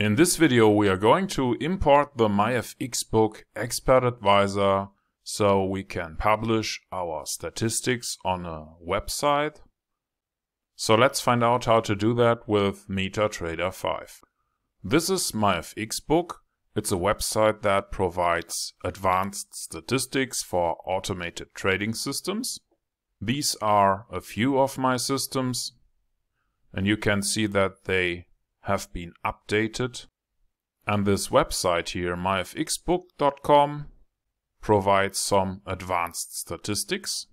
In this video we are going to import the MyFxbook Expert Advisor so we can publish our statistics on a website. So let's find out how to do that with MetaTrader 5. This is MyFxbook. It's a website that provides advanced statistics for automated trading systems. These are a few of my systems, and you can see that they have been updated. And this website here, MyFxbook.com, provides some advanced statistics.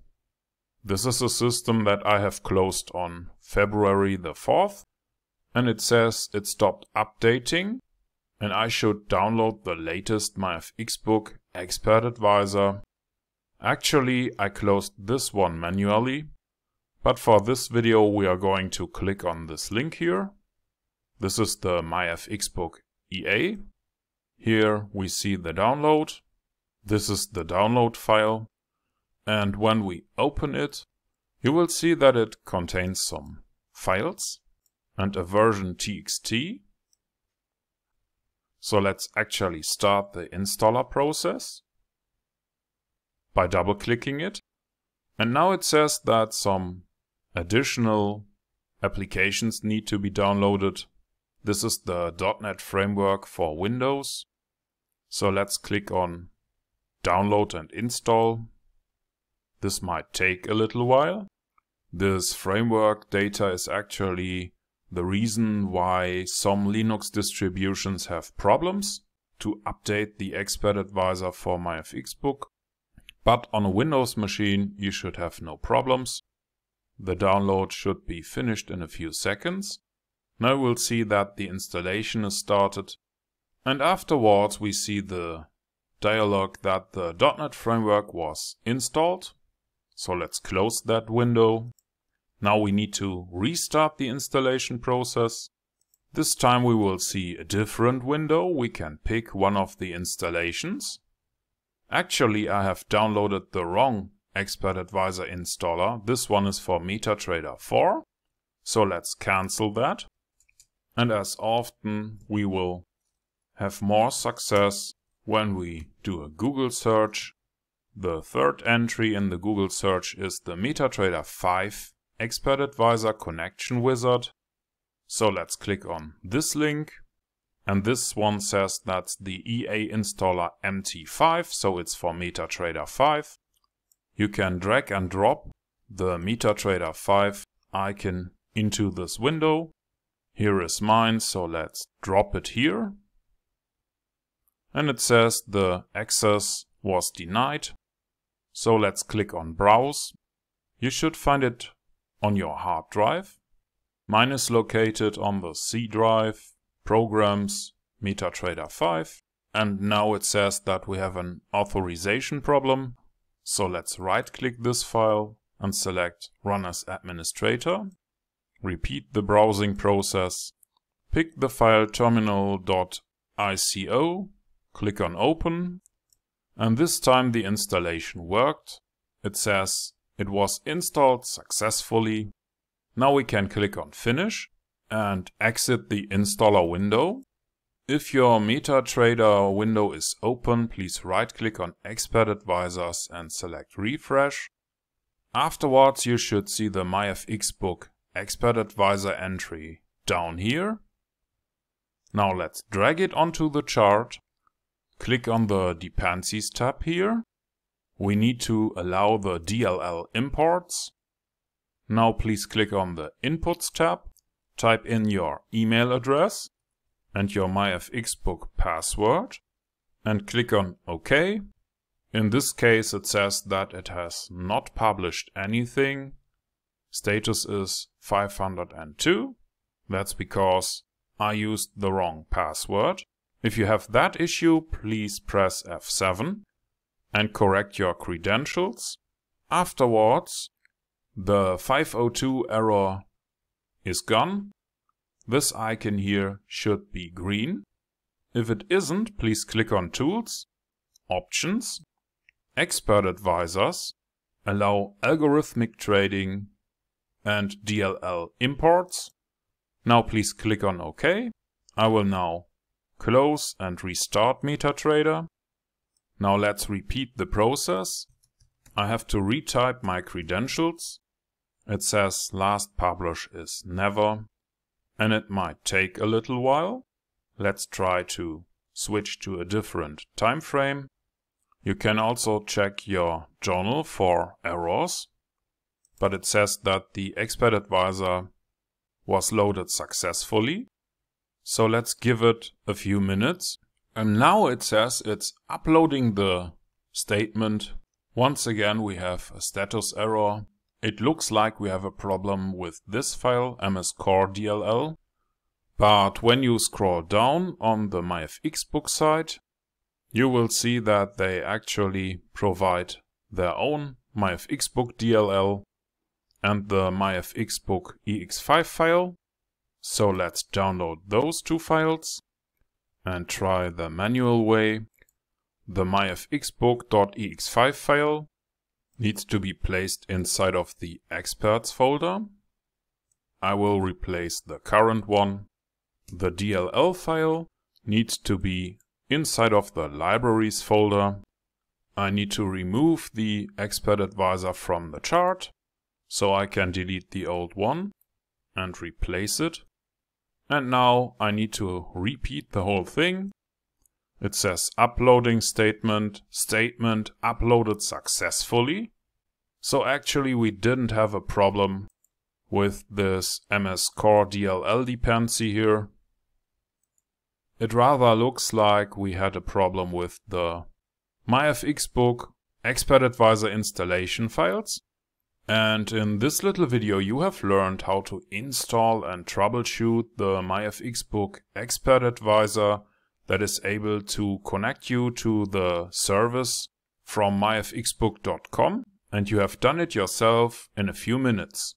This is a system that I have closed on February the 4th, and it says it stopped updating and I should download the latest MyFxbook Expert Advisor. Actually, I closed this one manually, but for this video we are going to click on this link here. This is the MyFxbook EA. Here we see the download. This is the download file. And when we open it, you will see that it contains some files and a version .txt. So let's actually start the installer process by double-clicking it. And now it says that some additional applications need to be downloaded. This is the .NET framework for Windows. So let's click on download and install. This might take a little while. This framework data is actually the reason why some Linux distributions have problems to update the Expert Advisor for MyFxbook. But on a Windows machine you should have no problems. The download should be finished in a few seconds. Now we'll see that the installation is started, and afterwards we see the dialog that the .NET framework was installed. So let's close that window. Now we need to restart the installation process. This time we will see a different window. We can pick one of the installations. Actually, I have downloaded the wrong Expert Advisor installer. This one is for MetaTrader 4. So let's cancel that. And as often, we will have more success when we do a Google search. The third entry in the Google search is the MetaTrader 5 Expert Advisor Connection Wizard. So let's click on this link. And this one says that's the EA installer mt5, so it's for MetaTrader 5. You can drag and drop the MetaTrader 5 icon into this window. Here is mine, so let's drop it here. And it says the access was denied. So let's click on Browse. You should find it on your hard drive. Mine is located on the C drive, Programs, MetaTrader 5. And now it says that we have an authorization problem. So let's right-click this file and select Run as Administrator. Repeat the browsing process. Pick the file terminal.ico. Click on Open. And this time the installation worked. It says it was installed successfully. Now we can click on Finish and exit the installer window. If your MetaTrader window is open, please right-click on Expert Advisors and select Refresh. Afterwards, you should see the MyFxbook Expert Advisor entry down here. Now let's drag it onto the chart. Click on the Dependencies tab here. We need to allow the DLL imports. Now please click on the Inputs tab, type in your email address and your MyFxbook password and click on OK. In this case it says that it has not published anything. Status is 502. That's because I used the wrong password. If you have that issue, please press F7 and correct your credentials. Afterwards, the 502 error is gone. This icon here should be green. If it isn't, please click on Tools, Options, Expert Advisors, Allow Algorithmic Trading and DLL Imports. Now please click on OK. I will now Close and restart MetaTrader. Now let's repeat the process. I have to retype my credentials. It says last publish is never, and it might take a little while. Let's try to switch to a different time frame. You can also check your journal for errors, but it says that the Expert Advisor was loaded successfully. So let's give it a few minutes. And now it says it's uploading the statement. Once again, we have a status error. It looks like we have a problem with this file, MSCore.dll. But when you scroll down on the MyFxbook site, you will see that they actually provide their own MyFxbook.dll and the MyFxbook EX5 file. So let's download those two files and try the manual way. The MyFxbook.ex5 file needs to be placed inside of the experts folder. I will replace the current one. The DLL file needs to be inside of the libraries folder. I need to remove the Expert Advisor from the chart, so I can delete the old one and replace it. And now I need to repeat the whole thing. It says uploading statement uploaded successfully. So actually we didn't have a problem with this MSCore.dll dependency here. It rather looks like we had a problem with the MyFxbook Expert Advisor installation files. And in this little video you have learned how to install and troubleshoot the MyFxbook Expert Advisor that is able to connect you to the service from MyFxbook.com, and you have done it yourself in a few minutes.